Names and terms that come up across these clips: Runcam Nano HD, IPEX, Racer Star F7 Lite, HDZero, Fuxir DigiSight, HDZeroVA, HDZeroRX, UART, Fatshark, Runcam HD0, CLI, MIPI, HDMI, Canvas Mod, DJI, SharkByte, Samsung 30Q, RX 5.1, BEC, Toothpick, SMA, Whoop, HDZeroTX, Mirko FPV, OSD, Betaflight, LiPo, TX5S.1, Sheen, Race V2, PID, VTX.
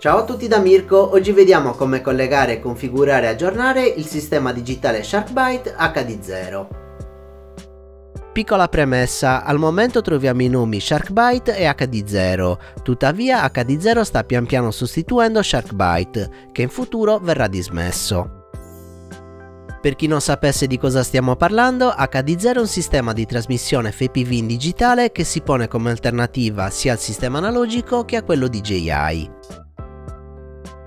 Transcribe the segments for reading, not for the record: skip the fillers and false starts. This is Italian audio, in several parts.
Ciao a tutti da Mirko, oggi vediamo come collegare, configurare e aggiornare il sistema digitale SharkByte HD0. Piccola premessa, al momento troviamo i nomi SharkByte e HD0, tuttavia HD0 sta pian piano sostituendo SharkByte, che in futuro verrà dismesso. Per chi non sapesse di cosa stiamo parlando, HDZero è un sistema di trasmissione FPV in digitale che si pone come alternativa sia al sistema analogico che a quello DJI.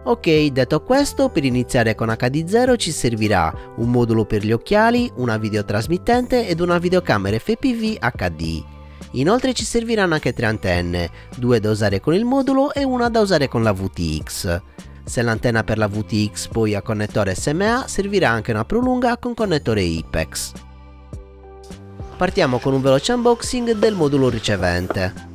Ok, detto questo, per iniziare con HDZero ci servirà un modulo per gli occhiali, una videotrasmittente ed una videocamera FPV HD. Inoltre ci serviranno anche 3 antenne, 2 da usare con il modulo e una da usare con la VTX. Se l'antenna per la VTX poi ha connettore SMA, servirà anche una prolunga con connettore IPEX. Partiamo con un veloce unboxing del modulo ricevente.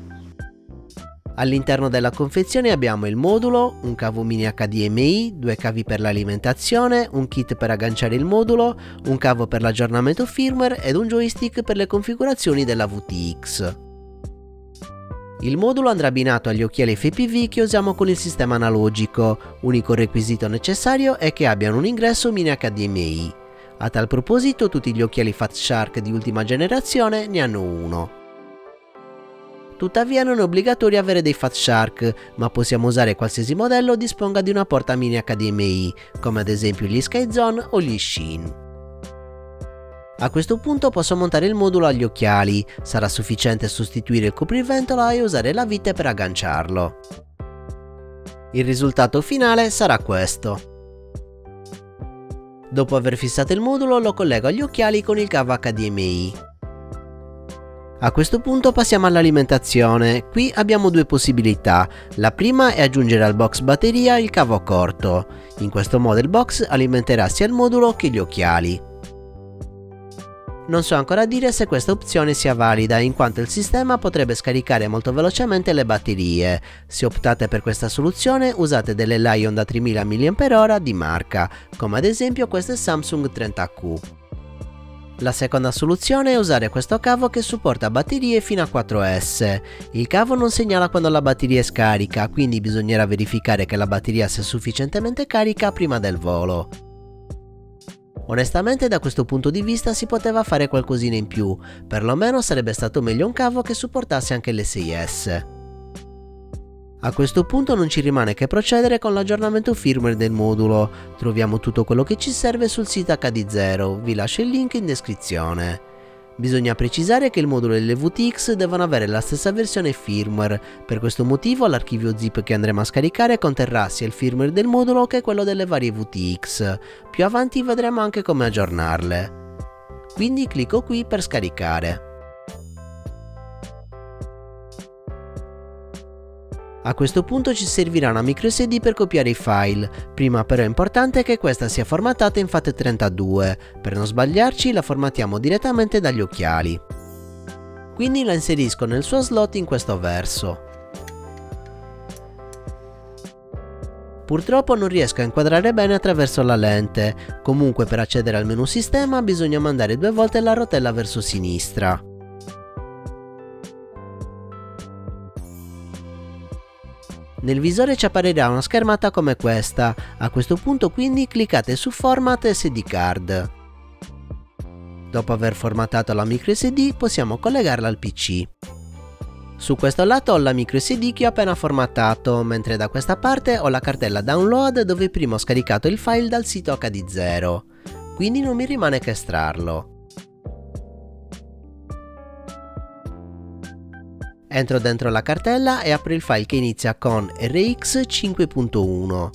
All'interno della confezione abbiamo il modulo, un cavo mini HDMI, 2 cavi per l'alimentazione, un kit per agganciare il modulo, un cavo per l'aggiornamento firmware ed un joystick per le configurazioni della VTX. Il modulo andrà abbinato agli occhiali FPV che usiamo con il sistema analogico, unico requisito necessario è che abbiano un ingresso mini HDMI. A tal proposito tutti gli occhiali Fatshark di ultima generazione ne hanno uno. Tuttavia non è obbligatorio avere dei Fatshark, ma possiamo usare qualsiasi modello disponga di una porta mini HDMI, come ad esempio gli Skyzone o gli Sheen. A questo punto posso montare il modulo agli occhiali, sarà sufficiente sostituire il copriventola e usare la vite per agganciarlo. Il risultato finale sarà questo. Dopo aver fissato il modulo lo collego agli occhiali con il cavo HDMI. A questo punto passiamo all'alimentazione, qui abbiamo 2 possibilità, la prima è aggiungere al box batteria il cavo corto, in questo modo il box alimenterà sia il modulo che gli occhiali. Non so ancora dire se questa opzione sia valida, in quanto il sistema potrebbe scaricare molto velocemente le batterie. Se optate per questa soluzione usate delle LiOn da 3000 mAh di marca, come ad esempio queste Samsung 30Q. La seconda soluzione è usare questo cavo che supporta batterie fino a 4S. Il cavo non segnala quando la batteria è scarica, quindi bisognerà verificare che la batteria sia sufficientemente carica prima del volo. Onestamente da questo punto di vista si poteva fare qualcosina in più, perlomeno sarebbe stato meglio un cavo che supportasse anche l'S6S. A questo punto non ci rimane che procedere con l'aggiornamento firmware del modulo, troviamo tutto quello che ci serve sul sito HD0, vi lascio il link in descrizione. Bisogna precisare che il modulo e le VTX devono avere la stessa versione firmware, per questo motivo l'archivio zip che andremo a scaricare conterrà sia il firmware del modulo che quello delle varie VTX, più avanti vedremo anche come aggiornarle. Quindi clicco qui per scaricare. A questo punto ci servirà una microSD per copiare i file, prima però è importante che questa sia formattata in FAT32, per non sbagliarci la formattiamo direttamente dagli occhiali. Quindi la inserisco nel suo slot in questo verso. Purtroppo non riesco a inquadrare bene attraverso la lente, comunque per accedere al menu sistema bisogna mandare 2 volte la rotella verso sinistra. Nel visore ci apparirà una schermata come questa, a questo punto quindi cliccate su Format SD Card. Dopo aver formattato la microSD possiamo collegarla al PC. Su questo lato ho la microSD che ho appena formattato, mentre da questa parte ho la cartella download dove prima ho scaricato il file dal sito HD0, quindi non mi rimane che estrarlo. Entro dentro la cartella e apro il file che inizia con RX 5.1.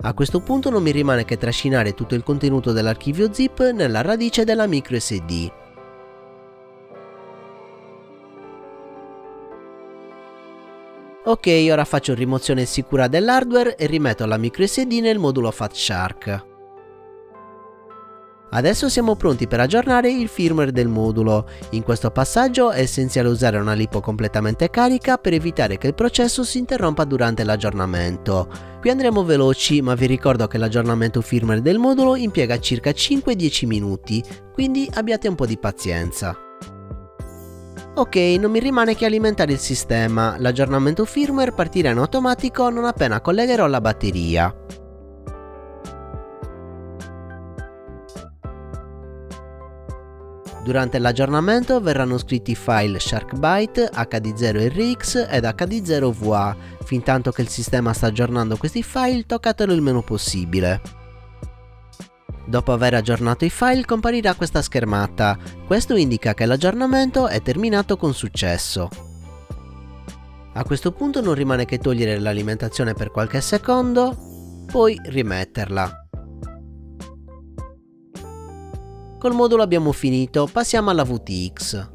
A questo punto non mi rimane che trascinare tutto il contenuto dell'archivio zip nella radice della microSD. Ok, ora faccio rimozione sicura dell'hardware e rimetto la microSD nel modulo Fatshark. Adesso siamo pronti per aggiornare il firmware del modulo, in questo passaggio è essenziale usare una lipo completamente carica per evitare che il processo si interrompa durante l'aggiornamento. Qui andremo veloci, ma vi ricordo che l'aggiornamento firmware del modulo impiega circa 5-10 minuti, quindi abbiate un po' di pazienza. Ok, non mi rimane che alimentare il sistema, l'aggiornamento firmware partirà in automatico non appena collegherò la batteria. Durante l'aggiornamento verranno scritti i file SharkByte, HDZeroRX ed HDZeroVA. Fintanto che il sistema sta aggiornando questi file, toccatelo il meno possibile. Dopo aver aggiornato i file comparirà questa schermata. Questo indica che l'aggiornamento è terminato con successo. A questo punto non rimane che togliere l'alimentazione per qualche secondo, poi rimetterla. Col modulo abbiamo finito, passiamo alla VTX.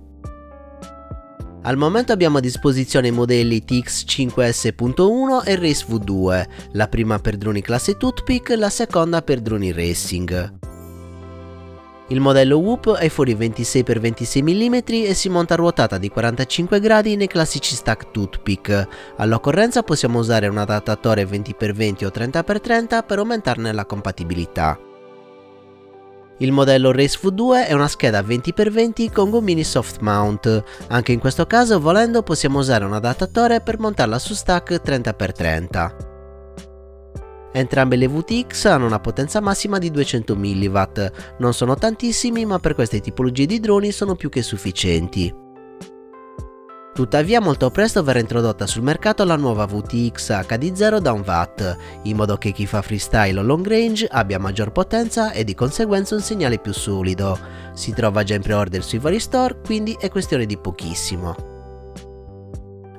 Al momento abbiamo a disposizione i modelli TX5S.1 e Race V2, la prima per droni classe Toothpick, la seconda per droni racing. Il modello Whoop è fuori 26x26 mm e si monta a ruotata di 45 gradi nei classici stack Toothpick. All'occorrenza possiamo usare un adattatore 20x20 o 30x30 per aumentarne la compatibilità. Il modello Race V2 è una scheda 20x20 con gommini soft mount, anche in questo caso volendo possiamo usare un adattatore per montarla su stack 30x30. Entrambe le VTX hanno una potenza massima di 200 mW, non sono tantissimi ma per queste tipologie di droni sono più che sufficienti. Tuttavia molto presto verrà introdotta sul mercato la nuova VTX HD0 da 1 Watt, in modo che chi fa freestyle o long range abbia maggior potenza e di conseguenza un segnale più solido. Si trova già in pre-order sui vari store, quindi è questione di pochissimo.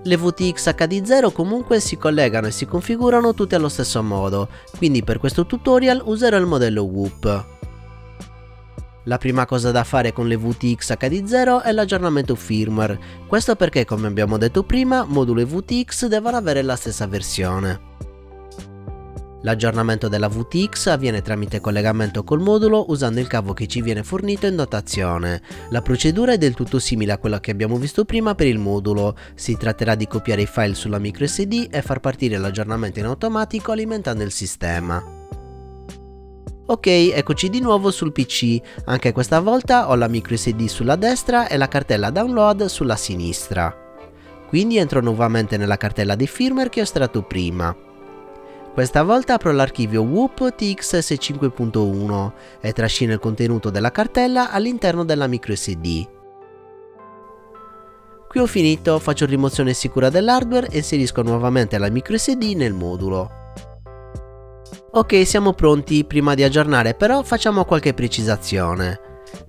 Le VTX HD0 comunque si collegano e si configurano tutte allo stesso modo, quindi per questo tutorial userò il modello Whoop. La prima cosa da fare con le VTX HD0 è l'aggiornamento firmware, questo perché come abbiamo detto prima modulo e VTX devono avere la stessa versione. L'aggiornamento della VTX avviene tramite collegamento col modulo usando il cavo che ci viene fornito in dotazione. La procedura è del tutto simile a quella che abbiamo visto prima per il modulo, si tratterà di copiare i file sulla microSD e far partire l'aggiornamento in automatico alimentando il sistema. Ok, eccoci di nuovo sul PC, anche questa volta ho la microSD sulla destra e la cartella download sulla sinistra. Quindi entro nuovamente nella cartella di firmware che ho estratto prima. Questa volta apro l'archivio Whoop TXS5.1 e trascino il contenuto della cartella all'interno della microSD. Qui ho finito, faccio rimozione sicura dell'hardware e inserisco nuovamente la microSD nel modulo. Ok, siamo pronti, prima di aggiornare però facciamo qualche precisazione.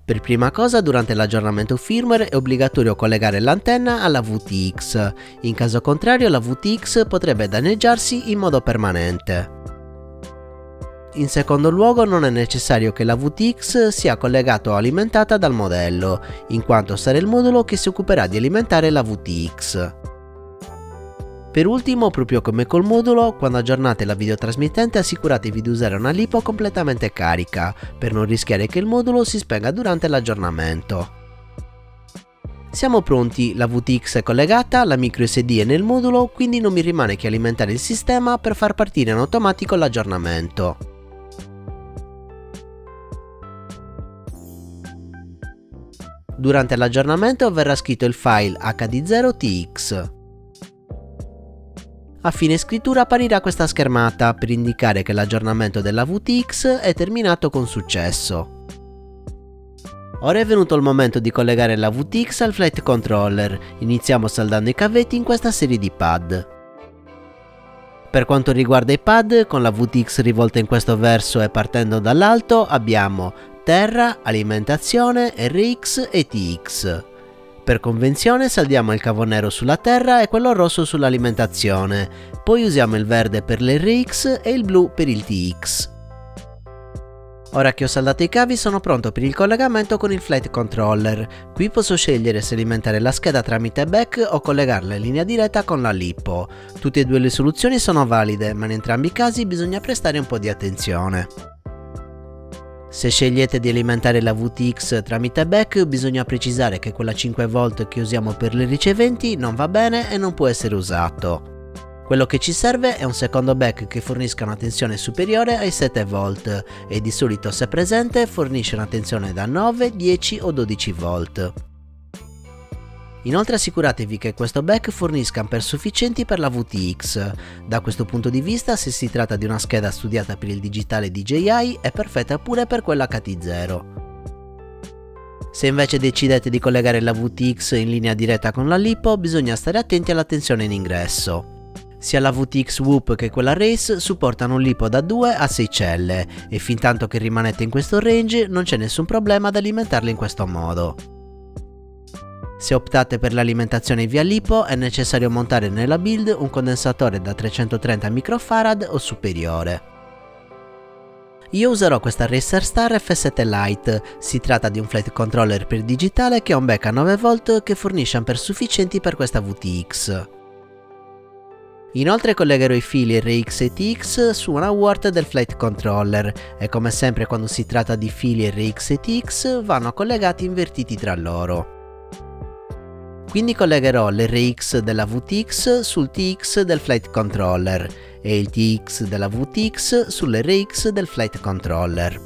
Per prima cosa durante l'aggiornamento firmware è obbligatorio collegare l'antenna alla VTX, in caso contrario la VTX potrebbe danneggiarsi in modo permanente. In secondo luogo non è necessario che la VTX sia collegata o alimentata dal modello, in quanto sarà il modulo che si occuperà di alimentare la VTX. Per ultimo, proprio come col modulo, quando aggiornate la videotrasmittente assicuratevi di usare una LiPo completamente carica, per non rischiare che il modulo si spenga durante l'aggiornamento. Siamo pronti, la VTX è collegata, la microSD è nel modulo, quindi non mi rimane che alimentare il sistema per far partire in automatico l'aggiornamento. Durante l'aggiornamento verrà scritto il file HDZeroTX. A fine scrittura apparirà questa schermata per indicare che l'aggiornamento della VTX è terminato con successo. Ora è venuto il momento di collegare la VTX al flight controller, iniziamo saldando i cavetti in questa serie di pad. Per quanto riguarda i pad, con la VTX rivolta in questo verso e partendo dall'alto abbiamo terra, alimentazione, RX e TX. Per convenzione saldiamo il cavo nero sulla terra e quello rosso sull'alimentazione, poi usiamo il verde per l'RX e il blu per il TX. Ora che ho saldato i cavi sono pronto per il collegamento con il flight controller, qui posso scegliere se alimentare la scheda tramite BEC o collegarla in linea diretta con la LiPo. Tutte e due le soluzioni sono valide, ma in entrambi i casi bisogna prestare un po' di attenzione. Se scegliete di alimentare la VTX tramite BEC bisogna precisare che quella 5V che usiamo per le riceventi non va bene e non può essere usato. Quello che ci serve è un secondo BEC che fornisca una tensione superiore ai 7V e di solito se presente fornisce una tensione da 9, 10 o 12V. Inoltre assicuratevi che questo back fornisca amper sufficienti per la VTX. Da questo punto di vista, se si tratta di una scheda studiata per il digitale DJI, è perfetta pure per quella HDZero. Se invece decidete di collegare la VTX in linea diretta con la LiPo, bisogna stare attenti alla tensione in ingresso. Sia la VTX Whoop che quella Race supportano un LiPo da 2 a 6 celle, e fintanto che rimanete in questo range non c'è nessun problema ad alimentarle in questo modo. Se optate per l'alimentazione via LiPo è necessario montare nella build un condensatore da 330 microfarad o superiore. Io userò questa Racer Star F7 Lite, si tratta di un flight controller per digitale che ha un back a 9V che fornisce amper sufficienti per questa VTX. Inoltre collegherò i fili RX e TX su una UART del flight controller, e come sempre quando si tratta di fili RX e TX vanno collegati invertiti tra loro. Quindi collegherò l'RX della VTX sul TX del flight controller e il TX della VTX sull'RX del flight controller.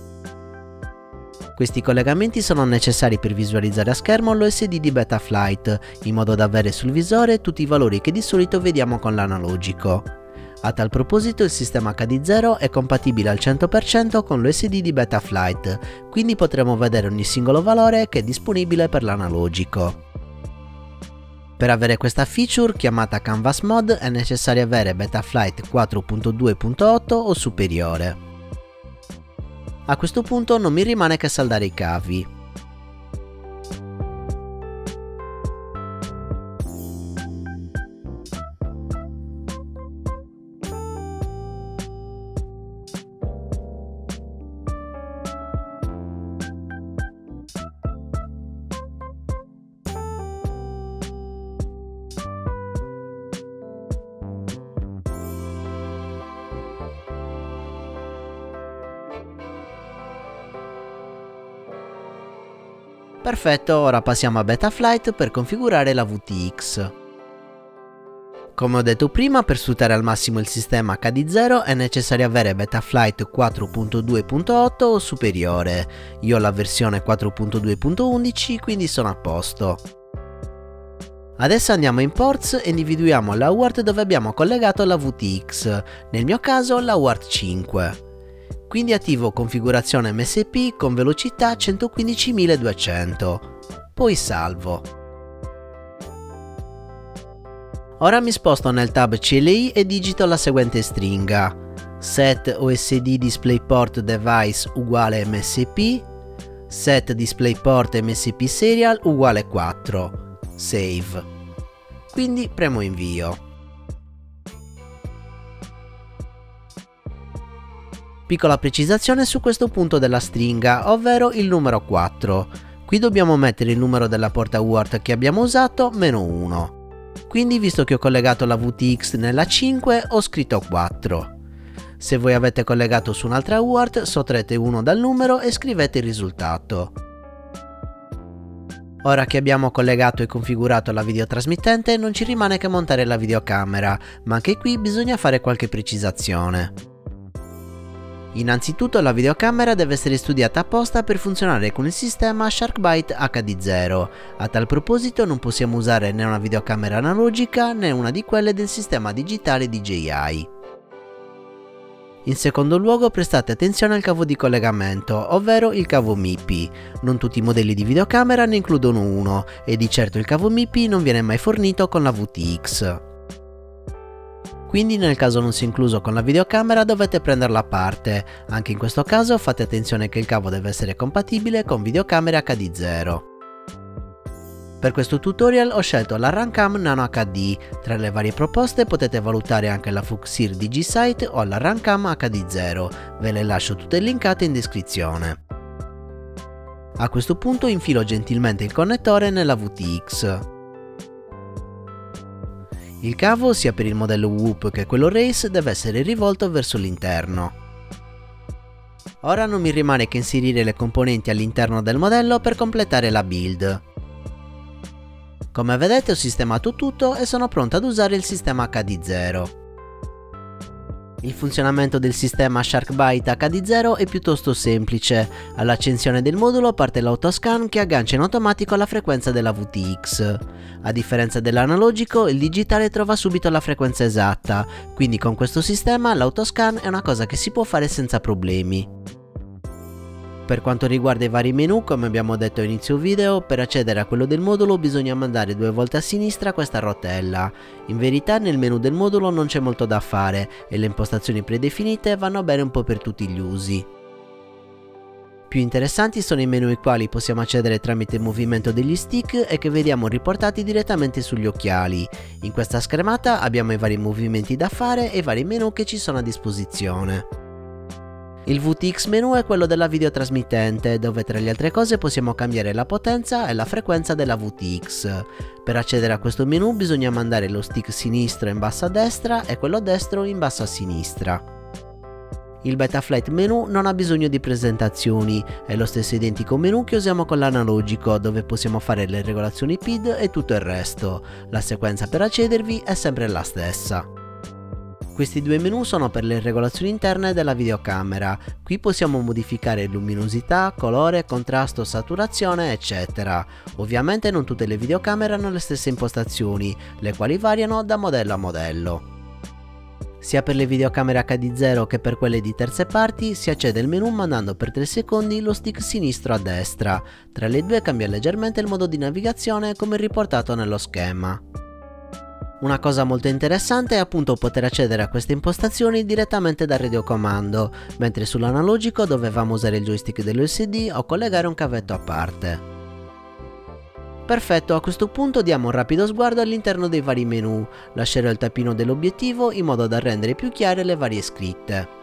Questi collegamenti sono necessari per visualizzare a schermo l'OSD di Betaflight, in modo da avere sul visore tutti i valori che di solito vediamo con l'analogico. A tal proposito il sistema HDZero è compatibile al 100% con l'OSD di Betaflight, quindi potremo vedere ogni singolo valore che è disponibile per l'analogico. Per avere questa feature, chiamata Canvas Mod, è necessario avere Betaflight 4.2.8 o superiore. A questo punto non mi rimane che saldare i cavi. Perfetto, ora passiamo a Betaflight per configurare la VTX. Come ho detto prima, per sfruttare al massimo il sistema HDZero è necessario avere Betaflight 4.2.8 o superiore. Io ho la versione 4.2.11, quindi sono a posto. Adesso andiamo in ports e individuiamo la UART dove abbiamo collegato la VTX, nel mio caso la UART 5. Quindi attivo configurazione MSP con velocità 115.200, poi salvo. Ora mi sposto nel tab CLI e digito la seguente stringa: set OSD DisplayPort Device uguale MSP, set DisplayPort MSP Serial uguale 4, save. Quindi premo invio. Piccola precisazione su questo punto della stringa, ovvero il numero 4. Qui dobbiamo mettere il numero della porta UART che abbiamo usato meno 1. Quindi, visto che ho collegato la VTX nella 5, ho scritto 4. Se voi avete collegato su un'altra UART, sottraete 1 dal numero e scrivete il risultato. Ora che abbiamo collegato e configurato la videotrasmittente, non ci rimane che montare la videocamera, ma anche qui bisogna fare qualche precisazione. Innanzitutto la videocamera deve essere studiata apposta per funzionare con il sistema SharkByte HD0. A tal proposito non possiamo usare né una videocamera analogica né una di quelle del sistema digitale DJI. In secondo luogo prestate attenzione al cavo di collegamento, ovvero il cavo MIPI. Non tutti i modelli di videocamera ne includono uno e di certo il cavo MIPI non viene mai fornito con la VTX. Quindi nel caso non sia incluso con la videocamera dovete prenderla a parte. Anche in questo caso fate attenzione che il cavo deve essere compatibile con videocamere HD0. Per questo tutorial ho scelto la Runcam Nano HD. Tra le varie proposte potete valutare anche la Fuxir DigiSight o la Runcam HD0. Ve le lascio tutte linkate in descrizione. A questo punto infilo gentilmente il connettore nella VTX. Il cavo, sia per il modello Whoop che quello Race, deve essere rivolto verso l'interno. Ora non mi rimane che inserire le componenti all'interno del modello per completare la build. Come vedete ho sistemato tutto e sono pronto ad usare il sistema HDZero. Il funzionamento del sistema SharkByte HD0 è piuttosto semplice. All'accensione del modulo parte l'autoscan che aggancia in automatico alla frequenza della VTX. A differenza dell'analogico, il digitale trova subito la frequenza esatta, quindi con questo sistema l'autoscan è una cosa che si può fare senza problemi. Per quanto riguarda i vari menu, come abbiamo detto a inizio video, per accedere a quello del modulo bisogna mandare due volte a sinistra questa rotella. In verità nel menu del modulo non c'è molto da fare e le impostazioni predefinite vanno bene un po' per tutti gli usi. Più interessanti sono i menu ai quali possiamo accedere tramite il movimento degli stick e che vediamo riportati direttamente sugli occhiali. In questa schermata abbiamo i vari movimenti da fare e i vari menu che ci sono a disposizione. Il VTX menu è quello della videotrasmittente, dove tra le altre cose possiamo cambiare la potenza e la frequenza della VTX. Per accedere a questo menu bisogna mandare lo stick sinistro in basso a destra e quello destro in basso a sinistra. Il Betaflight menu non ha bisogno di presentazioni, è lo stesso identico menu che usiamo con l'analogico, dove possiamo fare le regolazioni PID e tutto il resto. La sequenza per accedervi è sempre la stessa. Questi due menu sono per le regolazioni interne della videocamera. Qui possiamo modificare luminosità, colore, contrasto, saturazione, eccetera. Ovviamente non tutte le videocamere hanno le stesse impostazioni, le quali variano da modello a modello. Sia per le videocamere HD0 che per quelle di terze parti si accede al menu mandando per 3 secondi lo stick sinistro a destra. Tra le due cambia leggermente il modo di navigazione come riportato nello schema. Una cosa molto interessante è appunto poter accedere a queste impostazioni direttamente dal radiocomando, mentre sull'analogico dovevamo usare il joystick dell'OSD o collegare un cavetto a parte. Perfetto, a questo punto diamo un rapido sguardo all'interno dei vari menu. Lascerò il tappino dell'obiettivo in modo da rendere più chiare le varie scritte.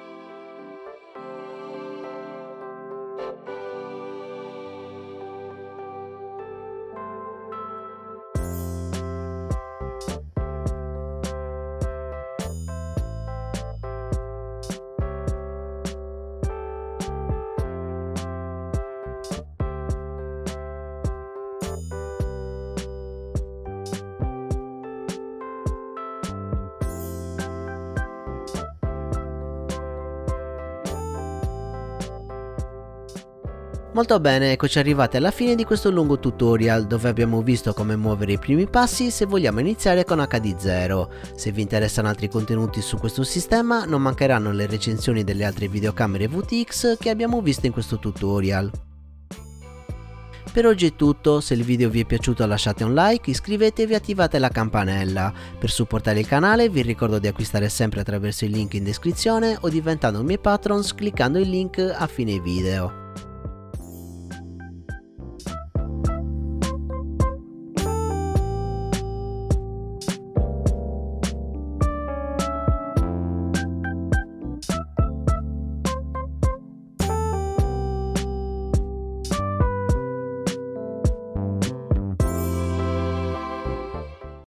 Molto bene, eccoci arrivati alla fine di questo lungo tutorial dove abbiamo visto come muovere i primi passi se vogliamo iniziare con HD0. Se vi interessano altri contenuti su questo sistema non mancheranno le recensioni delle altre videocamere VTX che abbiamo visto in questo tutorial. Per oggi è tutto, se il video vi è piaciuto lasciate un like, iscrivetevi e attivate la campanella. Per supportare il canale vi ricordo di acquistare sempre attraverso il link in descrizione o diventando miei patrons cliccando il link a fine video.